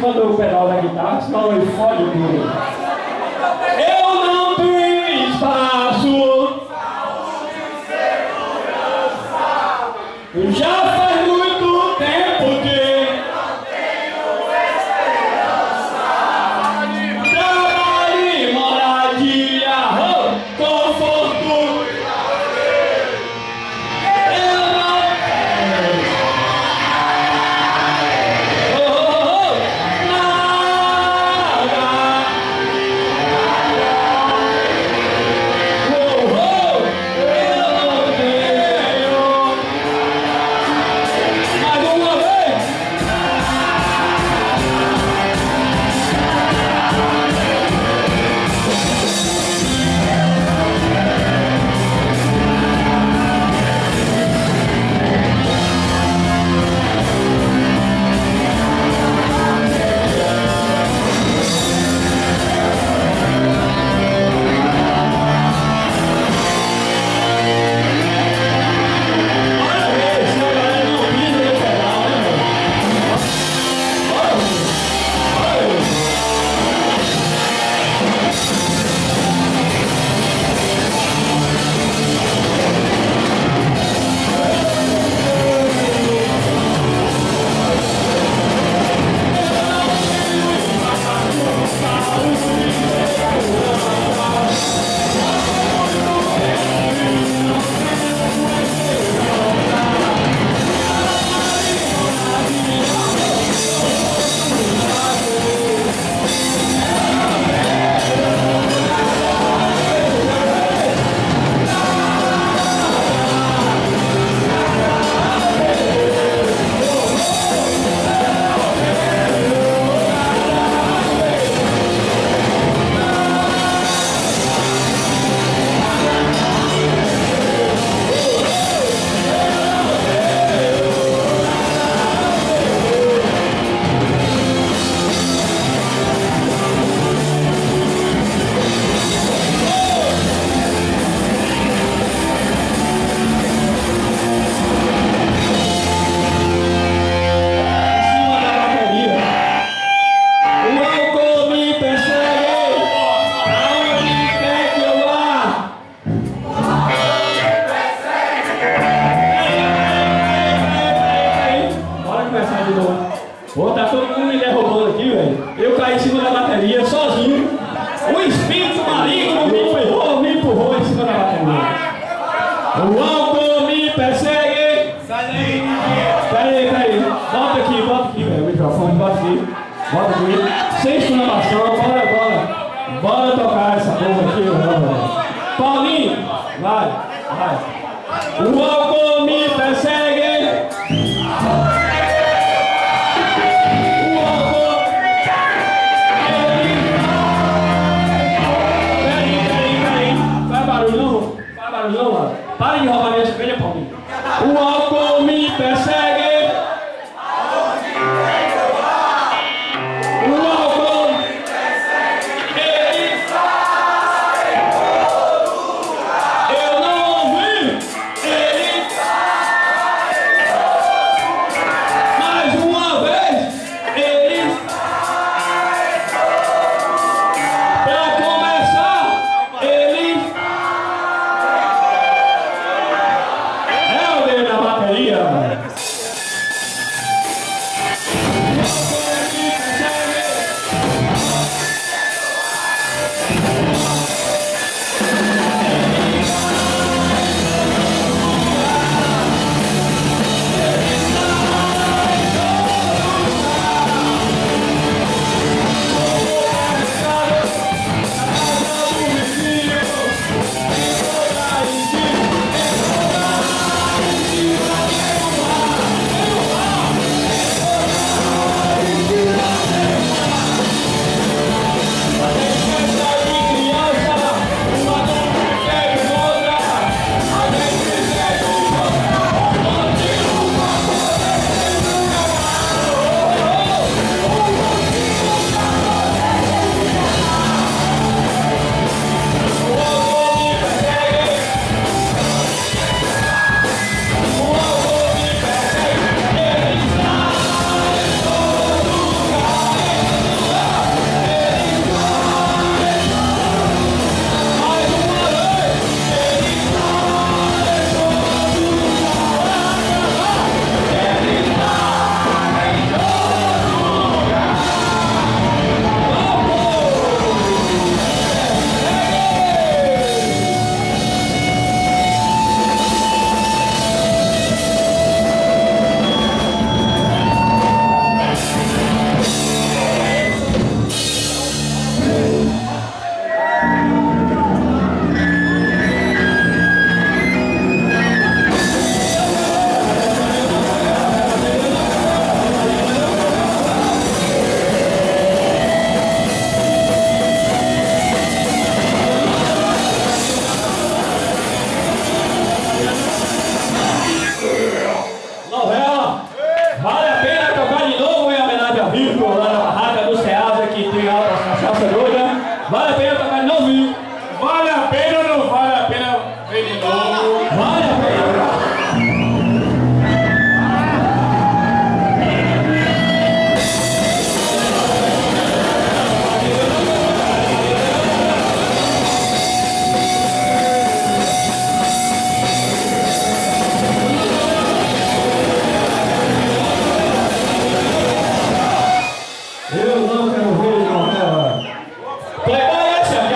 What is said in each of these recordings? bota o pedal da guitarra, senão ele fode tudo. Eu não tenho espaço. Já faz muito tempo que não tenho esperança. Trabalho e moradia, conforto. Tá todo mundo me derrubando aqui, velho. Eu caí em cima da bateria, sozinho. O espírito maligno me empurrou em cima da bateria. O álcool me persegue. Sai daí. Peraí. Volta aqui, velho. O microfone, volta aqui. Sem exclamação, bora. Bora tocar essa porra aqui, velho. Paulinho, vai. O álcool me persegue. Para de roubar minha cerveja, Paulinho. O álcool me persegue. O álcool me persegue. Ele sai em todo lugar. Eu não ouvi. Ele sai. faixa doida. Vale a pena tocar de novinho. Vale a pena ou não vale a pena ver de novo? Vale a pena. Eu não quero ver novela. Plebeia,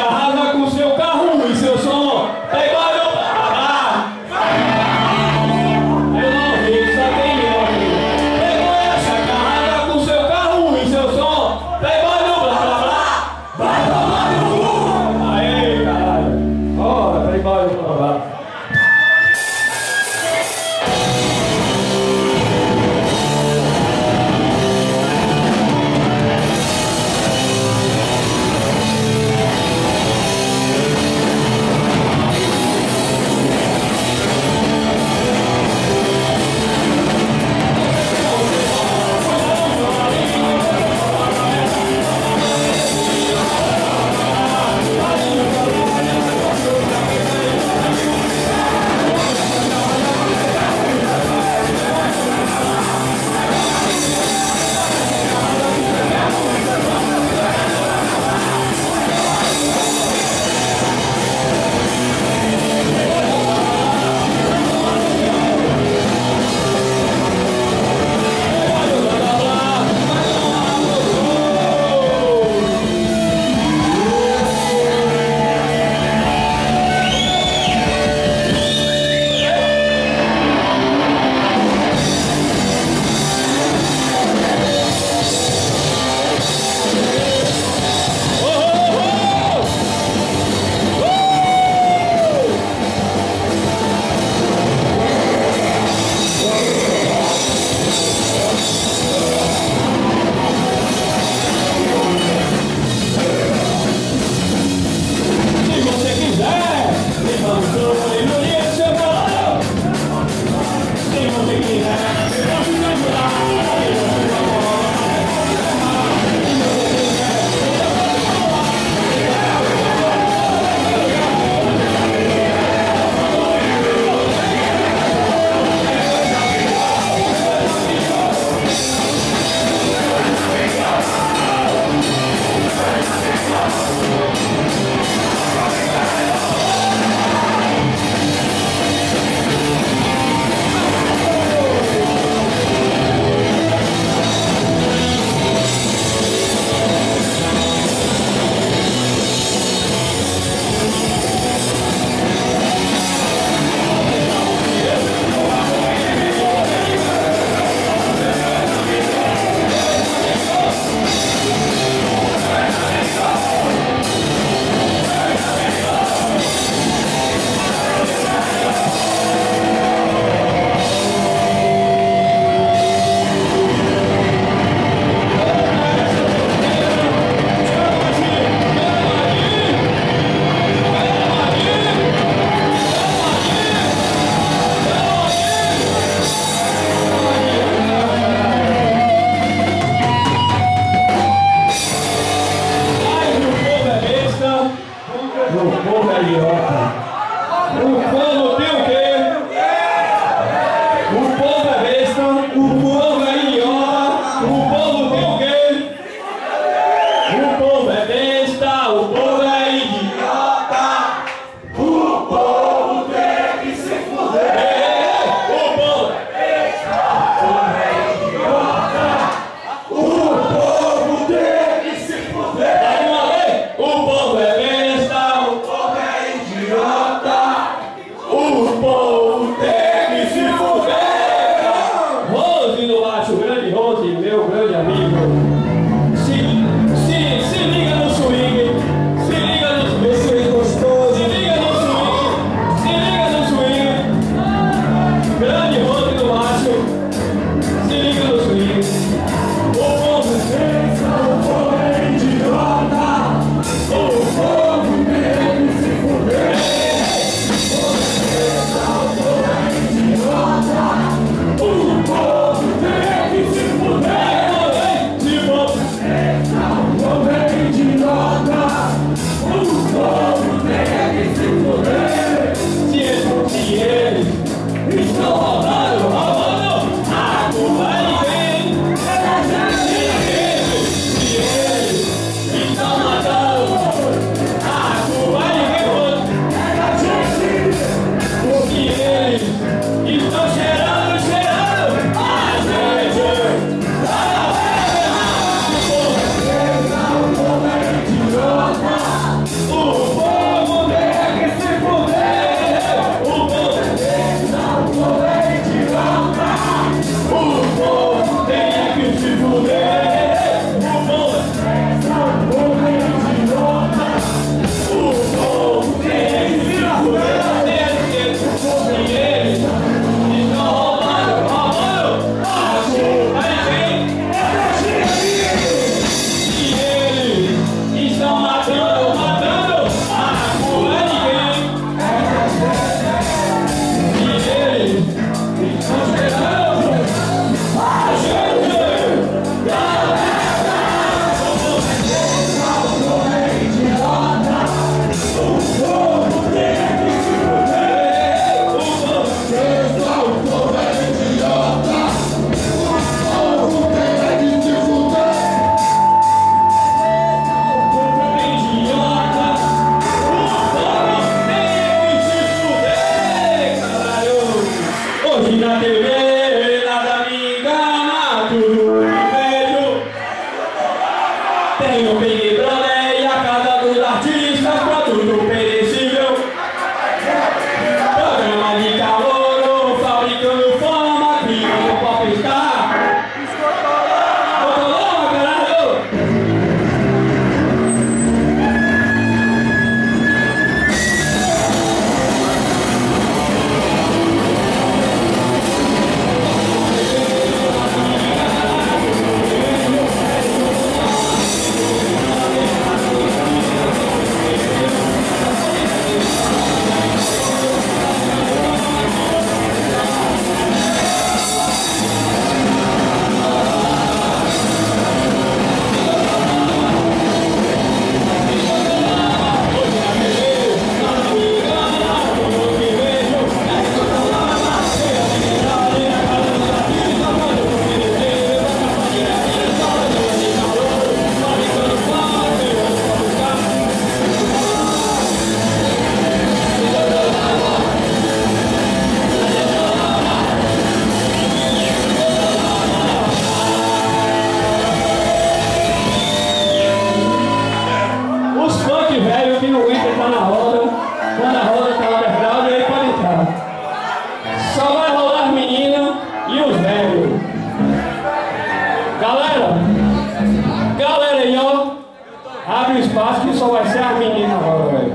acho que só vai ser a menina agora, velho.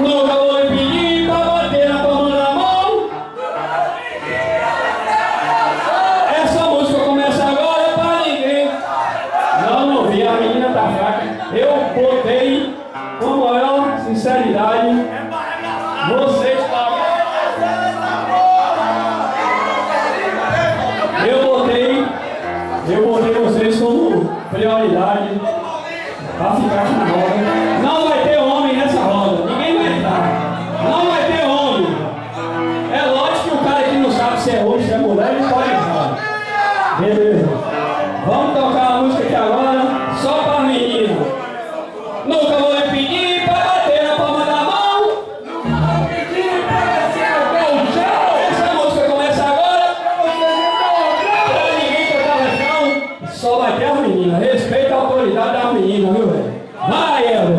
Nunca vou lhe pedir pra bater a palma na mão. Essa música começa agora pra ninguém. Não vi, a menina tá fraca. Eu botei com maior sinceridade. Vocês tá. Eu botei vocês como prioridade pra ficar com roda. Não vai ter homem nessa roda, ninguém vai entrar. Não vai ter homem. É lógico que o cara que não sabe se é homem, se é mulher, ele pode entrar. Beleza. Vamos tocar a música aqui agora, só pra menina. Nunca vou lhe pedir pra bater na palma da mão. Nunca vou pedir pra bater na palma da mão. Essa música começa agora pra ninguém cantar refrão. Só vai ter a menina. Respeita a autoridade da menina, viu, velho? Vai, Elo!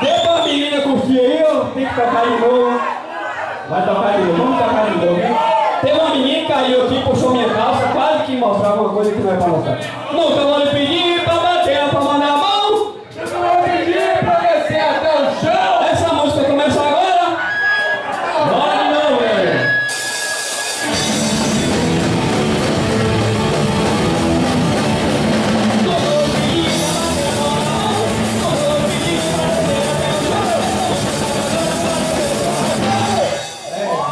Deu pra menina curtir aí, ó. Tem que tocar de novo. Vai tocar de novo, vamos tocar de novo, hein? Teve uma menina que caiu aqui, puxou minha calça, quase que mostrava uma coisa que não é pra mostrar. Nunca vou lhe pedir pra bater a palma na mão. Nunca vou lhe pedir pra descer até o chão. Essa música começa agora? Bora não, velho.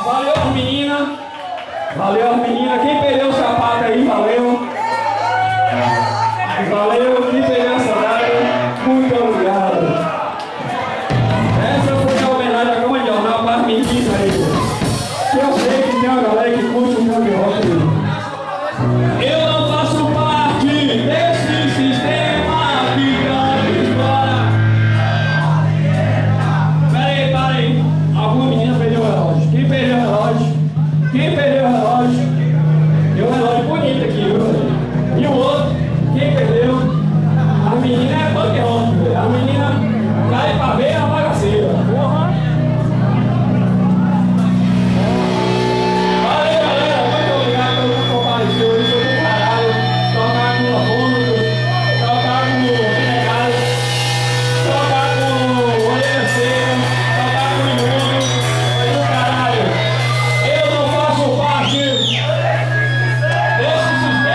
Valeu, menina. Valeu, menina. Quem perdeu o sapato aí, valeu. Valeu, que beleza, muito obrigado. Essa foi a homenagem à Cama de Jornal para as meninas aí. Que eu sei que tem uma galera que curte o Cama de Jornal. Eu não faço parte desse sistema que grande fora. Pera aí. Alguma menina perdeu o relógio. Quem perdeu o relógio? Quem perdeu o relógio? Tem um relógio bonito aqui, viu? E o outro, quem perdeu? A menina é panteão, velho. A menina cai pra ver a bagaceira. Porra! Valeu, galera. Muito obrigado pelo que compareceu hoje. Foi do caralho. Tocar com o Afônico, tocar com o Renegado, tocar com o Olheiro, tocar com o Inúmero. Foi do caralho. Eu não faço parte desse sistema.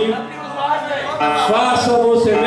aqui, faça você